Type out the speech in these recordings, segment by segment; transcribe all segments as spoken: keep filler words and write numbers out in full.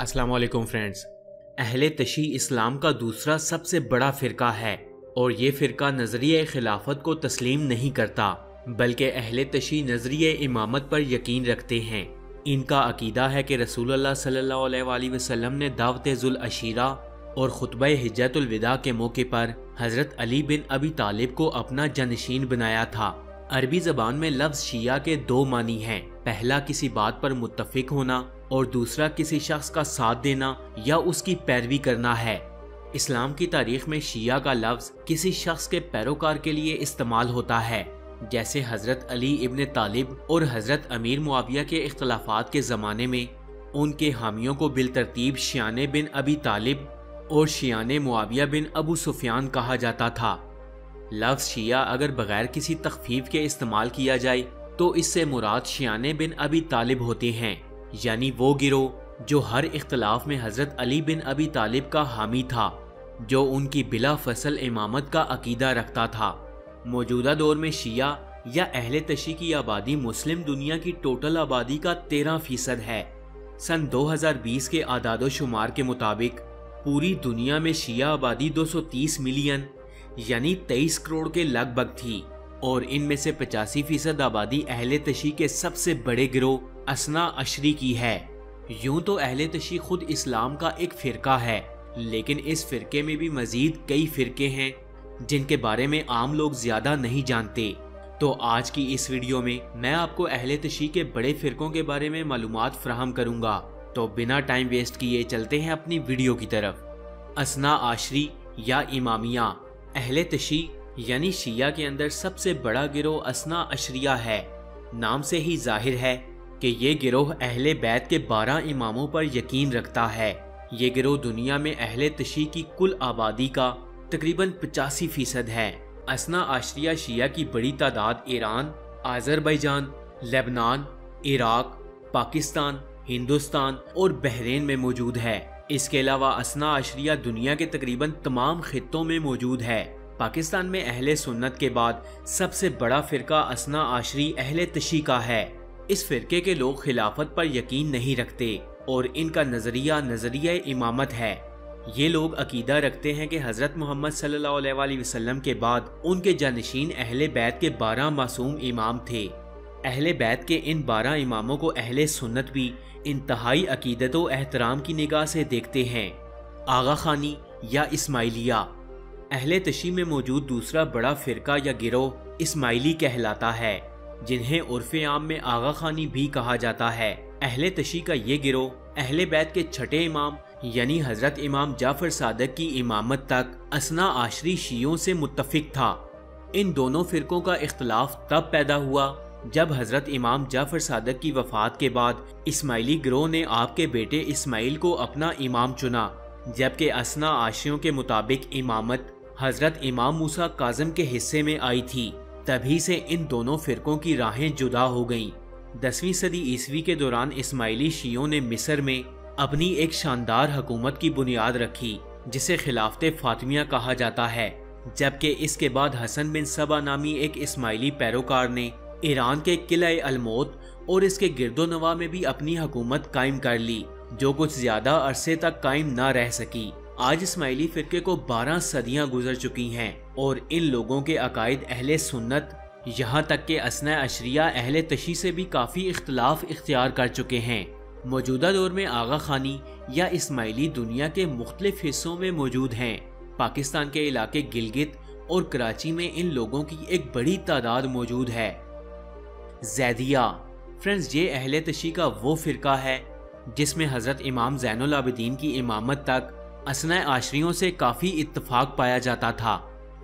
अस्सलामु अलैकुम फ्रेंड्स। अहले तशी इस्लाम का दूसरा सबसे बड़ा फ़िरका है और ये फ़िरका नज़रिए खिलाफत को तस्लीम नहीं करता, बल्कि अहले तशी नज़रिए इमामत पर यकीन रखते हैं। इनका अकीदा है कि रसूलुल्लाह सल्लल्लाहु अलैहि वसल्लम ने दावत ज़ुल-अशीरा और खुतबा हिज्जतुल विदा के मौके पर हज़रत अली बिन अबी तालिब को अपना जनशीन बनाया था। अरबी ज़बान में लफ्ज़ शिया के दो मानी हैं, पहला किसी बात पर मुत्तफिक होना और दूसरा किसी शख्स का साथ देना या उसकी पैरवी करना है। इस्लाम की तारीख में शिया का लफ्ज़ किसी शख्स के पैरोकार के लिए इस्तेमाल होता है, जैसे हज़रत अली इब्न तालिब और हज़रत अमीर मुआविया के इख्तलाफात के ज़माने में उनके हामियों को बिलतरतीब शियाने बिन अबी तालिब और शियाने मुआविया बिन अबू सुफियान कहा जाता था। लफ्ज़ शिया अगर बग़ैर किसी तखफीफ के इस्तेमाल किया जाए तो इससे मुराद शियाने बिन अबी तालिब होते हैं, यानी वो गिरोह जो हर इख्तलाफ में हज़रत अली बिन अबी तालिब का हामी था, जो उनकी बिला फसल इमामत का अकीदा रखता था। मौजूदा दौर में शिया या अहले तशी की आबादी मुस्लिम दुनिया की टोटल आबादी का तेरह फीसद है। सन दो हज़ार बीस के आदादो शुमार के मुताबिक पूरी दुनिया में शिया आबादी दो सौ तीस मिलियन यानी तेईस करोड़ के लगभग थी और इनमें से पचासी फीसद आबादी अहले तशी के सबसे बड़े गिरोह असना अशरी की है। यूं तो अहले तशी खुद इस्लाम का एक फ़िरका है, लेकिन इस फ़िरके में भी मज़ीद कई फ़िरके हैं जिनके बारे में आम लोग ज़्यादा नहीं जानते। तो आज की इस वीडियो में मैं आपको अहले तशी के बड़े फ़िरकों के बारे में मालूमात फ़राहम करूँगा। तो बिना टाइम वेस्ट किए चलते हैं अपनी वीडियो की तरफ। असना आशरी या इमामिया अहले तशी यानी शिया के अंदर सबसे बड़ा गिरोह असना अशरिया है। नाम से ही जाहिर है कि ये गिरोह अहले बैत के बारह इमामों पर यकीन रखता है। ये गिरोह दुनिया में अहले तशी की कुल आबादी का तकरीबन पचासी फीसद है। असना आशरिया शिया की बड़ी तादाद Iran, Azerbaijan, Lebanon, Iraq, Pakistan, Hindustan और बहरीन में मौजूद है। इसके अलावा असना आशरिया दुनिया के तकरीबन तमाम खित्तों में मौजूद है। पाकिस्तान में अहले सुन्नत के बाद सबसे बड़ा फ़िरका असना आशरी अहले तशी का है। इस फ़िरके के लोग खिलाफत पर यकीन नहीं रखते और इनका नज़रिया नज़रिया इमामत है। ये लोग अकीदा रखते हैं कि हज़रत मोहम्मद सल्लल्लाहु अलैहि वसल्लम के बाद उनके जानशीन अहले बैत के बारह मासूम इमाम थे। अहले बैत के इन बारह इमामों को अहले सुन्नत भी इंतहाई अकीदत व एहतराम की निगाह से देखते हैं। आगा खानी या इस्माइलिया अहले तशी में मौजूद दूसरा बड़ा फ़िरका या गिरोह इस्माइली कहलाता है, जिन्हें उर्फ़े आम में आगा खानी भी कहा जाता है। अहले तशी का ये गिरोह अहले बैत के छठे इमाम यानी हज़रत इमाम जाफ़र सादक की इमामत तक असना आशरी शियों से मुत्तफिक था। इन दोनों फ़िरकों का इख्तलाफ तब पैदा हुआ जब हज़रत इमाम जाफ़र सादक की वफ़ात के बाद इस्माइली गिरोह ने आपके बेटे इस्माइल को अपना इमाम चुना, जबकि असना आशरियों के मुताबिक इमामत हज़रत इमाम मूसा काज़म के हिस्से में आई थी। तभी से इन दोनों फ़िरकों की राहें जुदा हो गईं। दसवीं सदी ईस्वी के दौरान इस्माइली शियों ने मिस्र में अपनी एक शानदार हकूमत की बुनियाद रखी, जिसे खिलाफत फातिमिया कहा जाता है, जबकि इसके बाद हसन बिन सबा नामी एक इस्माइली पैरोकार ने ईरान के किले अलमोत और इसके गिरदोनवा में भी अपनी हकूमत कायम कर ली, जो कुछ ज़्यादा अरसे तक कायम ना रह सकी। आज इस्माइली फ़िरके को बारह सदियाँ गुजर चुकी हैं और इन लोगों के अकायद अहले सुन्नत यहाँ तक के असना अशरिया अहले तशी से भी काफ़ी इख्तलाफ इख्तियार कर चुके हैं। मौजूदा दौर में आगा खानी या इस्माइली दुनिया के मुख्तलिफ हिस्सों में मौजूद हैं। पाकिस्तान के इलाके गिलगित और कराची में इन लोगों की एक बड़ी तादाद मौजूद है। जैदिया फ्रेंड्स ये अहले तशी का वो फ़िरका है जिसमें हज़रत इमाम ज़ैनुल आबिदीन की इमामत तक असना आशरियों से काफ़ी इत्तफाक पाया जाता था।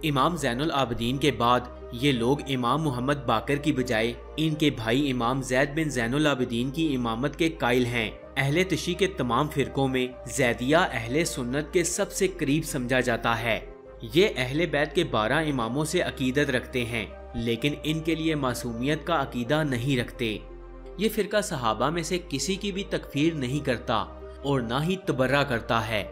इमाम ज़ैनुल आबिदीन के बाद ये लोग इमाम मोहम्मद बाकर की बजाय इनके भाई इमाम जैद बिन ज़ैनुल आबिदीन की इमामत के कायल हैं। अहले तशी के तमाम फ़िरकों में जैदिया अहले सुन्नत के सबसे करीब समझा जाता है। ये अहले बैत के बारह इमामों से अकीदत रखते हैं, लेकिन इनके लिए मासूमियत का अकीदा नहीं रखते। ये फ़िरका सहाबा में से किसी की भी तकफीर नहीं करता और ना ही तबर्रा करता है।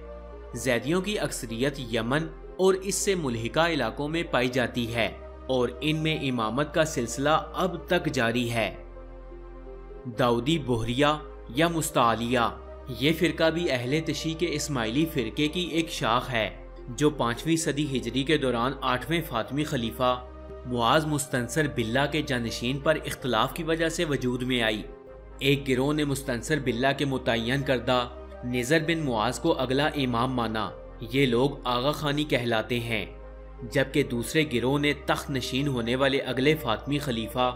जैदियों की अक्सरियत यमन और इससे मुल्हिका इलाकों में पाई जाती है और इनमें इमामत का सिलसिला अब तक जारी है। दाऊदी बोहरिया या मुस्तालिया ये फ़िरका भी अहले तशी के इस्माइली फ़िरके की एक शाख है जो पाँचवीं सदी हिजरी के दौरान आठवें फातमी खलीफा मुआज़ मुस्तनसर बिल्ला के जानशीन पर इख्तलाफ की वजह से वजूद में आई। एक गिरोह ने मुस्तनसर बिल्ला के मुतय्यन करदा निज़र बिन मुआज़ को अगला इमाम माना। ये लोग आगा खानी कहलाते हैं। जबकि दूसरे गिरोह ने तख्त नशीन होने वाले अगले फातमी खलीफा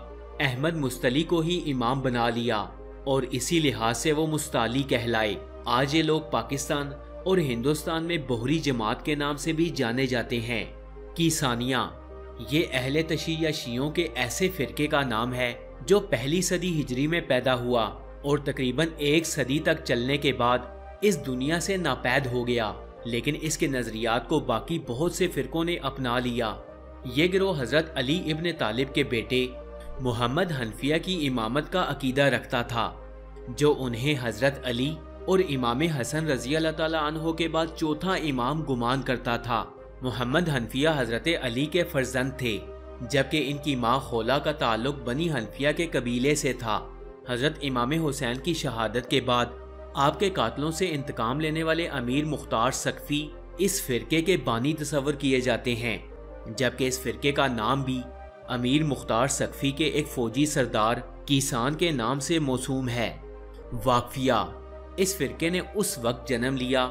अहमद मुस्तली को ही इमाम बना लिया और इसी लिहाज से वो मुस्ताली कहलाए। आज ये लोग पाकिस्तान और हिंदुस्तान में बोहरी जमात के नाम से भी जाने जाते हैं। किसानिया ये अहले तशी या शियों के ऐसे फ़िरके का नाम है जो पहली सदी हिजरी में पैदा हुआ और तकरीबन एक सदी तक चलने के बाद इस दुनिया से नापैद हो गया, लेकिन इसके नज़रियात को बाकी बहुत से फ़िरकों ने अपना लिया। ये गिरोह हज़रत अली इब्न तालिब के बेटे मोहम्मद हनफिया की इमामत का अकीदा रखता था, जो उन्हें हज़रत अली और इमाम हसन रज़ी अल्लाह ताला अन्हो के बाद चौथा इमाम गुमान करता था। मोहम्मद हनफिया हज़रत अली के फर्जंद थे, जबकि इनकी माँ खोला का ताल्लुक बनी हनफिया के कबीले से था। हज़रत इमाम हुसैन की शहादत के बाद आपके कातलों से इंतकाम लेने वाले अमीर मुख्तार सकफ़ी इस फ़िरके के बानी तस्वर किए जाते हैं, जबकि इस फ़िरके का नाम भी अमीर मुख्तार सकफ़ी के एक फ़ौजी सरदार किसान के नाम से मौसूम है। वाक़फिया इस फ़िरके ने उस वक्त जन्म लिया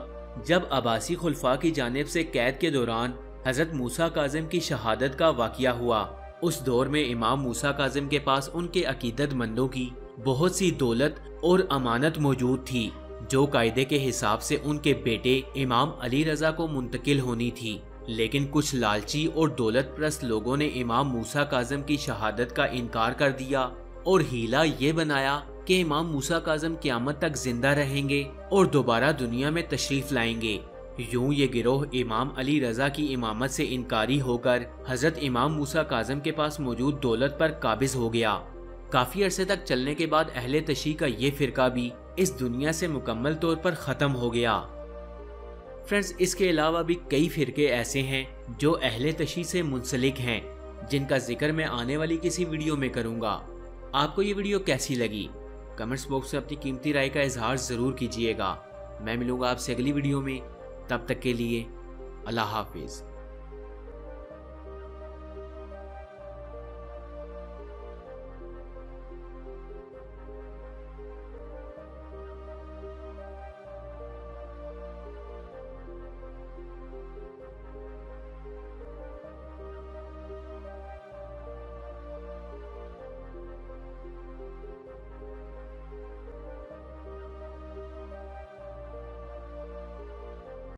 जब अब्बासी खुलफा की जानिब से कैद के दौरान हज़रत मूसा काज़िम की शहादत का वाक़िया हुआ। उस दौर में इमाम मूसा काज़िम के पास उनके अक़ीदतमंदों की बहुत सी दौलत और अमानत मौजूद थी जो कायदे के हिसाब से उनके बेटे इमाम अली रज़ा को मुंतकिल होनी थी, लेकिन कुछ लालची और दौलत परस्त लोगों ने इमाम मूसा काज़िम की शहादत का इनकार कर दिया और हीला ये बनाया कि इमाम मूसा काज़िम क़यामत तक जिंदा रहेंगे और दोबारा दुनिया में तशरीफ़ लाएंगे। यूँ ये गिरोह इमाम अली रज़ा की इमामत से इनकारी होकर हज़रत इमाम मूसा काज़िम के पास मौजूद दौलत पर काबिज़ हो गया। काफ़ी अरसे तक चलने के बाद अहले तशी का ये फ़िरका भी इस दुनिया से मुकम्मल तौर पर ख़त्म हो गया। फ्रेंड्स, इसके अलावा भी कई फ़िरके ऐसे हैं जो अहले तशी से मुंसलिक हैं, जिनका जिक्र मैं आने वाली किसी वीडियो में करूँगा। आपको ये वीडियो कैसी लगी? कमेंट्स बॉक्स में अपनी कीमती राय का इजहार ज़रूर कीजिएगा। मैं मिलूँगा आपसे अगली वीडियो में, तब तक के लिए अल्लाह हाफिज़।